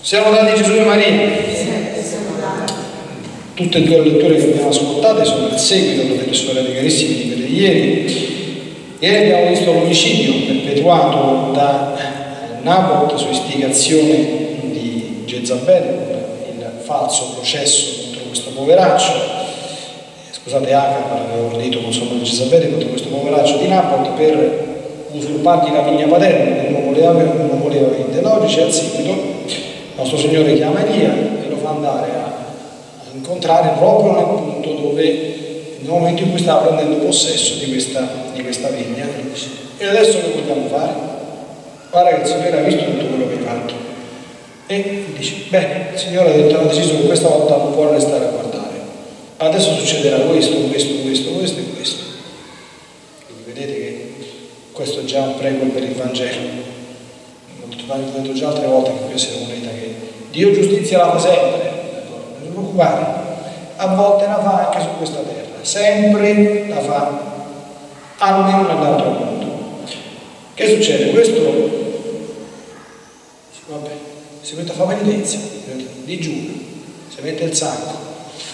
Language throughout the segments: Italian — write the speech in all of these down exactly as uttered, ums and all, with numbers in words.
Siamo dati Gesù e Maria. Tutte e due le letture che abbiamo ascoltate sono il seguito delle sorelle carissime di quelle di ieri. Ieri abbiamo visto l'omicidio perpetuato da Nabot su istigazione di Gezabele, il falso processo contro questo poveraccio. Scusate, Agar aveva ordito con solo Gezabele contro questo poveraccio di Nabot per usurpargli la vigna paterna, che non voleva, non voleva che indenovice. Al seguito, il nostro Signore chiama Elia e lo fa andare a incontrare proprio nel punto dove, nel momento in cui stava prendendo possesso di questa, di questa vigna. E adesso che vogliamo fare? Guarda che il Signore ha visto tutto quello che hai fatto e dice: beh, il Signore ha detto, ha deciso che questa volta non può restare a guardare, adesso succederà questo, questo, questo, questo e questo. Quindi vedete che questo è già un prego per il Vangelo. L'ho detto già altre volte che questa è un'età che Dio giustizia la fa sempre. Guarda, a volte la fa anche su questa terra, sempre la fa, almeno nell'altro mondo. Che succede? Questo, vabbè, si mette a fare penitenza, digiuna, si mette il sacco,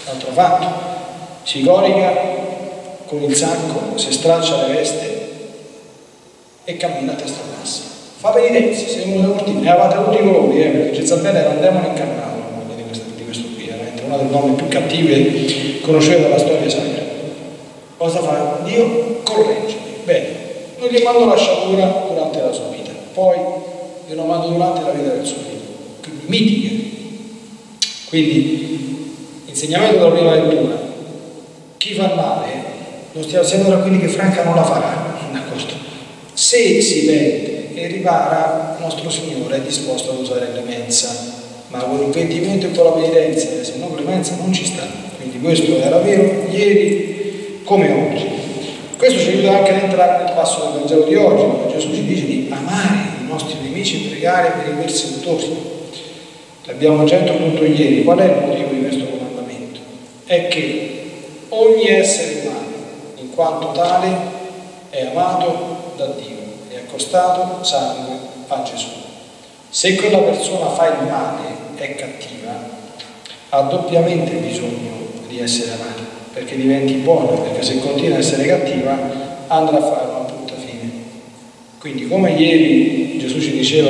l'altro fatto, si corica con il sacco, si straccia le veste e cammina a testa bassa. Fa penitenza, si è venuto cortina, eravate tutti i colori, eh, perché Gezabele era un demone incarnato. Una delle donne più cattive conosceva la storia sacra. Cosa fa? Dio corregge. Bene, non gli mando la sciagura durante la sua vita, poi glielo mando durante la vita del suo figlio. Quindi mitica. Quindi, insegnamento della prima lettura: chi fa male, non stiamo sempre tranquilli che Franca non la farà. D'accordo? Se si vede e ripara, il nostro Signore è disposto ad usare clemenza. Ma con l'avvedimento e con la penitenza, se no clemenza non ci sta. Quindi questo era vero ieri come oggi. Questo ci aiuta anche ad entrare nel passo del Vangelo di oggi, perché Gesù ci dice di amare i nostri nemici e pregare per i persecutori. L'abbiamo già introdotto ieri. Qual è il motivo di questo comandamento? È che ogni essere umano, in quanto tale, è amato da Dio e accostato sangue a Gesù. Se quella persona fa il male, è cattiva, ha doppiamente bisogno di essere amata, perché diventi buona, perché se continua a essere cattiva andrà a fare una brutta fine. Quindi, come ieri Gesù ci diceva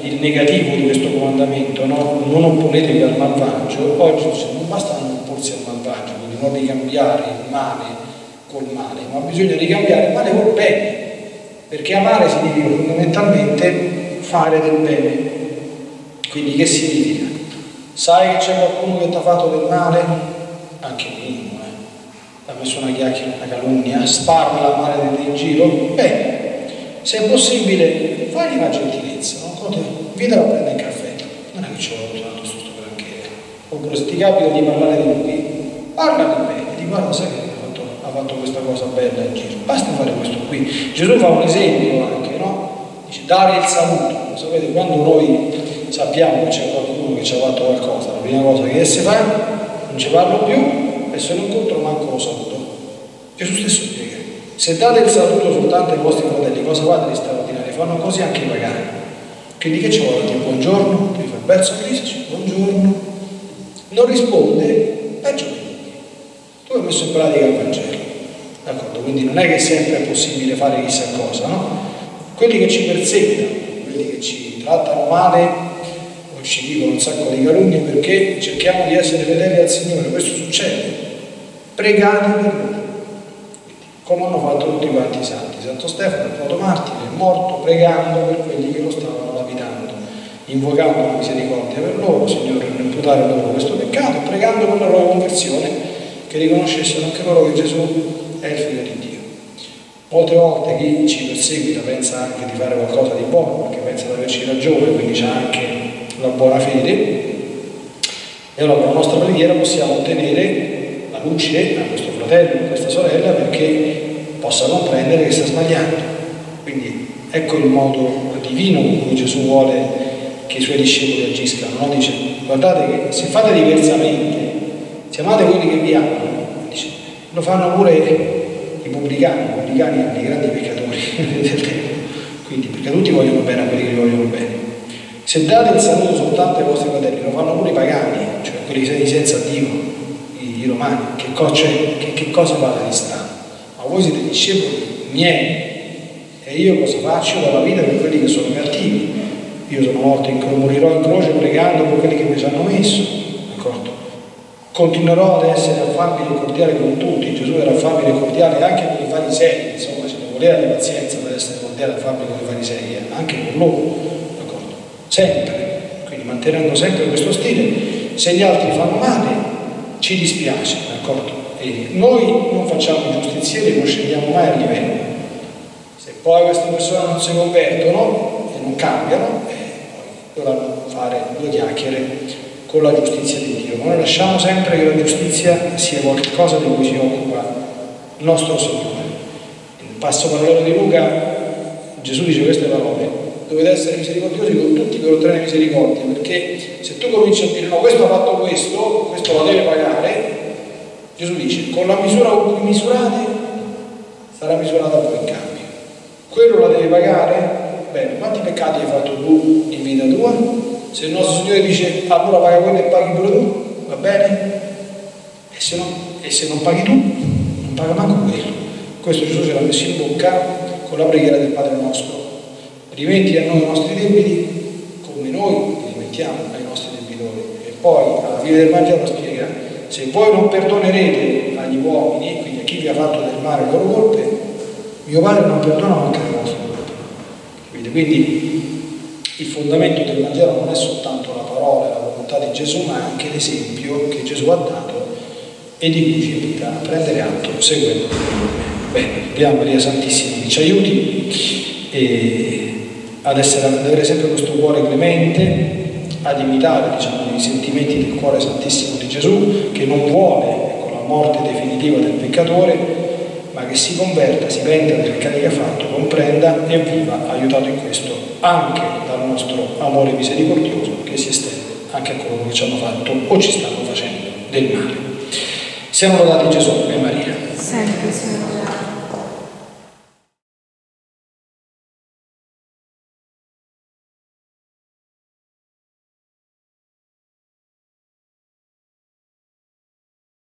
il negativo di questo comandamento, no? Non opponetevi al malvagio, oggi non basta non opporsi al malvagio, quindi non ricambiare il male col male, ma bisogna ricambiare il male col bene, perché amare significa fondamentalmente fare del bene. Quindi che significa? Sai che c'è qualcuno che ti ha fatto del male? Anche lui, eh? La persona chiacchiera, una calunnia, sparla la male in giro? Bene, se è possibile, fagli una gentilezza, non vieni a prendere il caffè, non è che ci vuole tanto su sto granché. Oppure se ti capita di parlare di lui, parla con me e ti guarda, sai che ha fatto, ha fatto questa cosa bella in giro, basta fare questo qui. Gesù fa un esempio anche, no? Dice dare il saluto. Sapete, quando noi sappiamo che c'è qualcuno che ci ha fatto qualcosa, la prima cosa che si fa, non ci parlo più e se non incontro manco lo saluto. Gesù stesso spiega: se date il saluto soltanto ai vostri fratelli, cosa fate di straordinario? Fanno così anche i pagani. Quindi che ci vuole? Dire buongiorno, mi fa il verso crisi, buongiorno, non risponde, peggio di lui. Tu hai messo in pratica il Vangelo, d'accordo? Quindi non è che sempre è possibile fare chissà cosa, no? Quelli che ci perseguitano, quelli che ci trattano male, ci dicono un sacco di calunnie perché cerchiamo di essere fedeli al Signore. Questo succede. Pregate per noi, come hanno fatto tutti quanti i santi. Santo Stefano, il protomartire, è morto pregando per quelli che lo stavano lapidando, invocando la misericordia per loro, Signore, per imputare loro questo peccato, pregando per la loro conversione, che riconoscessero anche loro che Gesù è il Figlio di Dio. Molte volte chi ci perseguita pensa anche di fare qualcosa di buono, perché pensa di averci ragione, quindi c'è anche la buona fede, e allora con la nostra preghiera possiamo ottenere la luce a questo fratello, a questa sorella, perché possa comprendere che sta sbagliando. Quindi ecco il modo divino con cui Gesù vuole che i suoi discepoli agiscano, no? Dice: guardate che se fate diversamente, se amate quelli che vi amano, dice, lo fanno pure i pubblicani, i pubblicani sono i grandi peccatori del tempo, quindi perché tutti vogliono bene a quelli che vogliono bene. Se date il saluto soltanto ai vostri fratelli, lo fanno pure i pagani, cioè quelli senza Dio, i romani, che, co cioè, che, che cosa vale di stanno? Ma voi siete discepoli miei, e io cosa faccio dalla vita per quelli che sono cattivi? Io sono morto, morirò in croce pregando per quelli che mi hanno messo, d'accordo? Continuerò ad essere affabile e cordiale con tutti. Gesù era affabile e cordiale anche con i farisei, insomma, se ne voleva la pazienza per essere cordiale e affabile con i farisei, anche con loro. Sempre, quindi mantenendo sempre questo stile, se gli altri fanno male ci dispiace, d'accordo? E noi non facciamo giustizieri, non scendiamo mai a livello. Se poi queste persone non si convertono e non cambiano, eh, dovranno fare due chiacchiere con la giustizia di Dio. Ma noi lasciamo sempre che la giustizia sia qualcosa di cui si occupa il nostro Signore. Nel passo parallelo di Luca, Gesù dice queste parole: dovete essere misericordiosi con tutti per ottenere misericordia, perché se tu cominci a dire no, questo ha fatto questo, questo lo deve pagare, Gesù dice con la misura con cui misurate sarà misurata poi in cambio. Quello la deve pagare? Bene, quanti peccati hai fatto tu in vita tua? Se il nostro Signore dice allora paga quello e paghi pure tu, va bene? E se non, e se non paghi tu, non paga manco quello. Questo Gesù ce l'ha messo in bocca con la preghiera del Padre nostro. Rimetti a noi i nostri debiti come noi li rimettiamo ai nostri debitori. E poi alla fine del Vangelo spiega: se voi non perdonerete agli uomini, quindi a chi vi ha fatto del male le loro colpe, mio Padre non perdona anche le vostre colpe. Quindi il fondamento del Vangelo non è soltanto la parola e la volontà di Gesù, ma anche l'esempio che Gesù ha dato e di cui ci invita a prendere atto seguendo. Bene, abbiamo Maria Santissima che ci aiuti e ad, essere, ad avere sempre questo cuore clemente, ad imitare, diciamo, i sentimenti del cuore santissimo di Gesù, che non vuole, ecco, la morte definitiva del peccatore, ma che si converta, si penta del peccato che ha fatto, comprenda e viva, aiutato in questo anche dal nostro amore misericordioso che si estende anche a coloro che ci hanno fatto o ci stanno facendo del male. Siamo lodati Gesù e Maria. Sempre, Signore.